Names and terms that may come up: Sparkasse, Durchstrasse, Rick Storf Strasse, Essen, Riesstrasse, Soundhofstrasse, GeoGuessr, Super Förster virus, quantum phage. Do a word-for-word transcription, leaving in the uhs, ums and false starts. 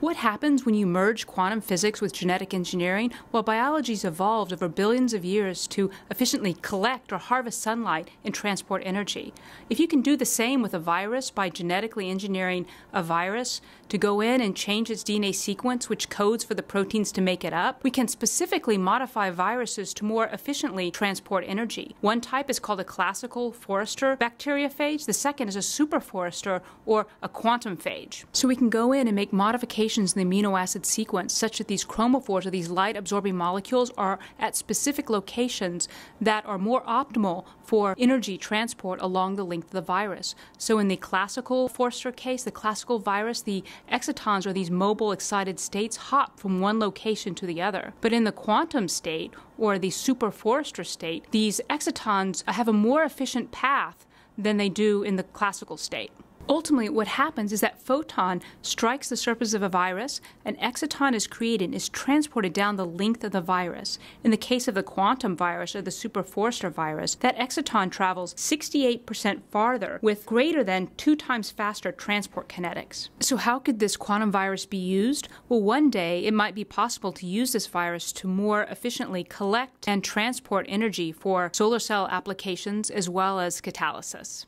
What happens when you merge quantum physics with genetic engineering? Well, biology's evolved over billions of years to efficiently collect or harvest sunlight and transport energy. If you can do the same with a virus by genetically engineering a virus to go in and change its D N A sequence, which codes for the proteins to make it up, we can specifically modify viruses to more efficiently transport energy. One type is called a classical Förster bacteriophage. The second is a super Förster or a quantum phage. So we can go in and make modifications in the amino acid sequence such that these chromophores, or these light-absorbing molecules, are at specific locations that are more optimal for energy transport along the length of the virus. So in the classical Förster case, the classical virus, the excitons, or these mobile excited states, hop from one location to the other. But in the quantum state, or the super Förster state, these excitons have a more efficient path than they do in the classical state. Ultimately, what happens is that photon strikes the surface of a virus, an exciton is created, is transported down the length of the virus. In the case of the quantum virus, or the super Förster virus, that exciton travels sixty-eight percent farther with greater than two times faster transport kinetics. So how could this quantum virus be used? Well, one day it might be possible to use this virus to more efficiently collect and transport energy for solar cell applications as well as catalysis.